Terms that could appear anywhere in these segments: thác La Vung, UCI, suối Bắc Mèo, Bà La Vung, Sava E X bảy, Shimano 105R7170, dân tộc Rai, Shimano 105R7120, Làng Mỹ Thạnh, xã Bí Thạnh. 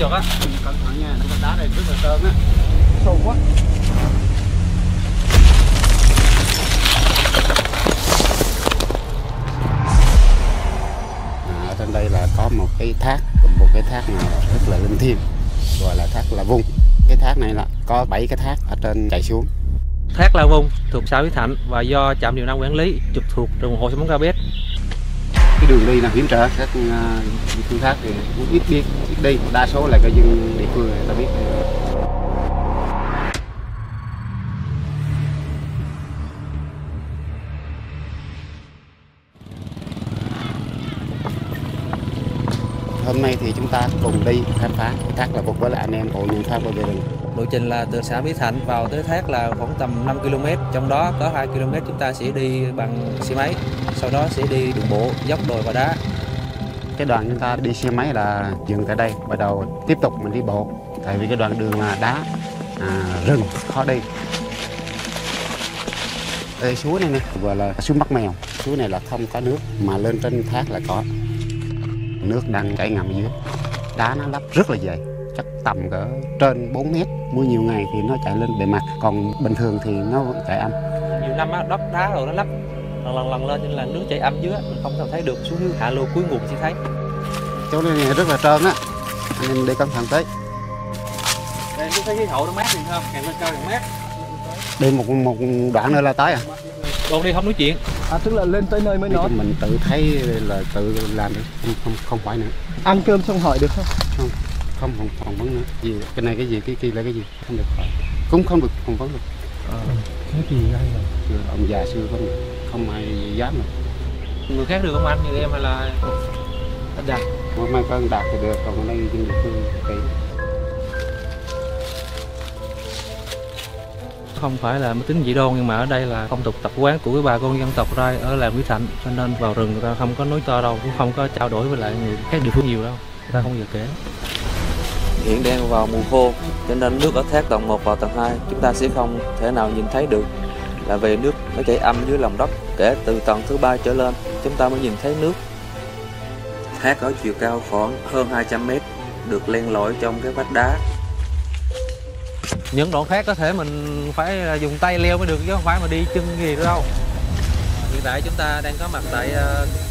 chuột á. Cẩn thận nha, con đá này rất là trơn á, sâu quá. Ở trên đây là có một cái thác rất là linh thiêng, gọi là thác La Vung. Cái thác này là có 7 cái thác ở trên chạy xuống. Thác La Vung thuộc xã Bí Thạnh và do trạm điều 5 quản lý, trực thuộc rừng Hồ Sông Móng Cao biết. Cái đường đi là hiểm trở, các phương khác thì cũng ít đi, đa số là cái dân địa phương người ta biết. Hôm nay thì chúng ta cùng đi khám phá thác La Vung với lại anh em hội nhân pháp và gia đình. Lộ trình là từ xã Bí Thạnh vào tới thác là khoảng tầm 5 km, trong đó có 2 km chúng ta sẽ đi bằng xe máy, sau đó sẽ đi đường bộ, dốc đồi và đá. Cái đoạn chúng ta đi xe máy là dừng tại đây, bắt đầu tiếp tục mình đi bộ, tại vì cái đoạn đường là đá, rừng khó đi. Đây suối này nè, vừa là suối Bắc Mèo, suối này là không có nước mà lên trên thác là có. Nước đang chảy ngầm dưới, đá nó lấp rất là dày, chắc tầm cỡ trên 4 mét. Mua nhiều ngày thì nó chảy lên bề mặt, còn bình thường thì nó vẫn chảy âm. Nhiều năm á, đắp đá rồi nó lấp lần lên nên là nước chảy âm dưới, mình không thể thấy được, xuống dưới hạ lưu cuối nguồn sẽ thấy. Chỗ này rất là trơn á, anh em đi cẩn thận tới. Đây em thấy khí hậu nó mát thì không, càng lên cao càng mát. Đi một đoạn nữa là tới à? Còn đi không nói chuyện. À, tức là lên tới nơi mới nói. Mình tự thấy là tự làm được, không phải nữa. Ăn cơm xong hỏi được không? Không phỏng vấn nữa. Gì cái này cái gì, cái kia là cái gì, không được hỏi. Cũng không được phỏng vấn được. Cái gì đây rồi? Ông già xưa không ai dám mà. Người khác được không anh, như em hay là anh Đạt? Hôm nay con Đạt thì được, còn đây trên địa phương thì không phải là tính dị đoan, nhưng mà ở đây là phong tục tập quán của bà con dân tộc Rai ở làng Mỹ Thạnh, cho nên vào rừng người ta không có nói to đâu, cũng không có trao đổi với lại người các địa phương nhiều đâu, người ta không giờ kể. Hiện đang vào mùa khô cho nên nước ở thác tầng 1 và tầng 2 chúng ta sẽ không thể nào nhìn thấy được, là về nước nó chảy âm dưới lòng đất. Kể từ tầng thứ 3 trở lên chúng ta mới nhìn thấy nước. Thác có chiều cao khoảng hơn 200 mét, được len lỏi trong cái vách đá. Những đoạn khác có thể mình phải dùng tay leo mới được chứ không phải mà đi chân gì nữa đâu. Hiện tại chúng ta đang có mặt tại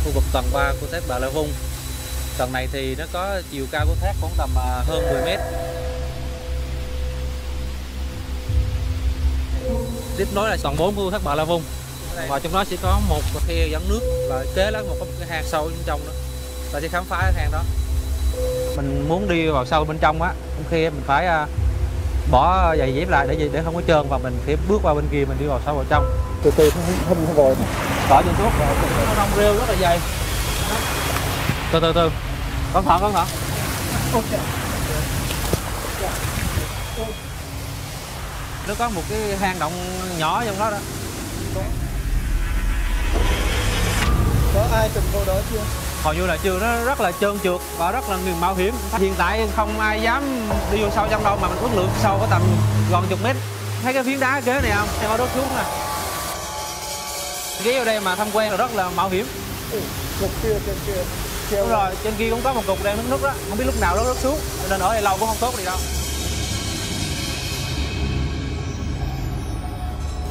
khu vực tầng 3 của thác La Vung. Tầng này thì nó có chiều cao của thác khoảng tầm hơn 10 mét. Tiếp nối là tầng 4 của thác La Vung. Và trong đó sẽ có một khe dẫn nước, là kế là một cái hang sâu bên trong đó. Ta sẽ khám phá cái hang đó. Mình muốn đi vào sâu bên trong á, trong khe mình phải bỏ giày dép lại để không có trơn, và mình phải bước qua bên kia, mình đi vào sâu vào trong. Từ từ không rồi. Bỏ trên thuốc rồi. Nó rong rêu rất là dày. Từ từ. Cẩn thận. Nó có một cái hang động nhỏ trong đó. Có ai từng vô đó chưa? Hầu như là chưa, nó rất là trơn trượt và rất là nhiều mạo hiểm. Hiện tại không ai dám đi vô sâu trong đâu, mà mình ước lượng sâu có tầm gần chục mét. Thấy cái phiến đá kế này không? Theo đốt xuống nè. Ghé vô đây mà tham quan là rất là mạo hiểm. Cục kia, trên kia. Đúng rồi, trên kia cũng có một cục đang nứt nứt đó, không biết lúc nào nó rớt xuống, nên ở đây lâu cũng không tốt gì đâu.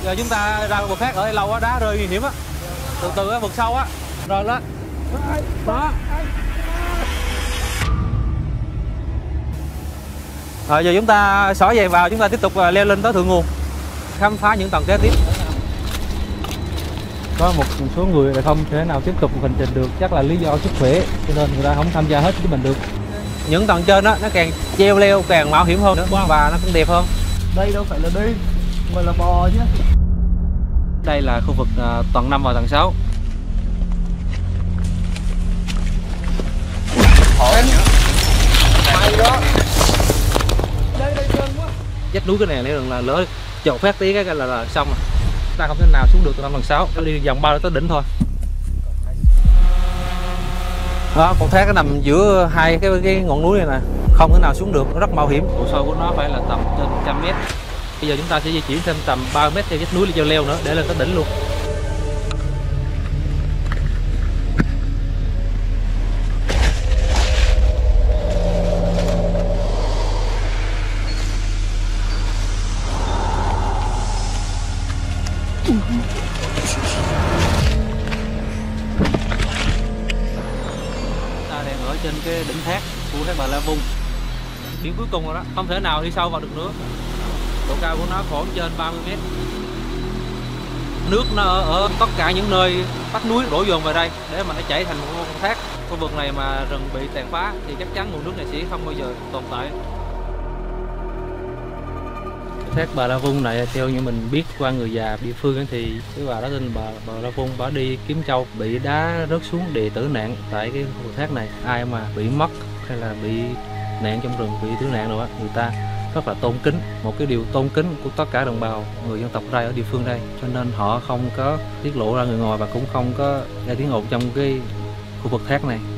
Giờ chúng ta ra một khác, ở đây lâu á, đá rơi nguy hiểm á. Từ từ á, vượt sâu á, rồi đó. Đó. Giờ chúng ta xỏ giày vào, chúng ta tiếp tục leo lên tới thượng nguồn, khám phá những tầng kế tiếp. Có một số người là không thể nào tiếp tục một hành trình được, chắc là lý do sức khỏe, cho nên người ta không tham gia hết với mình được. Những tầng trên đó nó càng treo leo càng mạo hiểm hơn nữa, và nó cũng đẹp hơn. Đây đâu phải là đi, mà là bò chứ. Đây là khu vực tầng 5 và tầng 6. Đó. Đây chân quá. Dắt núi cái này nữa là lỡ chậu phát tí cái là xong rồi. Ta không thể nào xuống được từ năm lần 6, đi vòng bao tới đỉnh thôi. Đó, con thác nó nằm giữa hai cái ngọn núi này nè, không thể nào xuống được, nó rất mạo hiểm. Độ sâu của nó phải là tầm trên 100 m. Bây giờ chúng ta sẽ di chuyển thêm tầm 3 m theo dắt núi leo nữa để lên tới đỉnh luôn. trên cái đỉnh thác của thác La Vung. Điểm cuối cùng rồi đó, không thể nào đi sâu vào được nữa. Độ cao của nó khoảng trên 30 m. Nước nó ở tất cả những nơi vách núi đổ dồn về đây để mà nó chảy thành một con thác. Khu vực này mà rừng bị tàn phá thì chắc chắn nguồn nước này sẽ không bao giờ tồn tại. Thác Bà La Vung này theo như mình biết qua người già địa phương thì cái bà đó tên bà La Vung, bà đi kiếm châu bị đá rớt xuống để tử nạn tại cái hồ thác này. Ai mà bị mất hay là bị nạn trong rừng, bị tử nạn rồi á, người ta rất là tôn kính, một cái điều tôn kính của tất cả đồng bào người dân tộc Rai ở địa phương đây, cho nên họ không có tiết lộ ra người ngoài và cũng không có ra tiếng ồn trong cái khu vực thác này.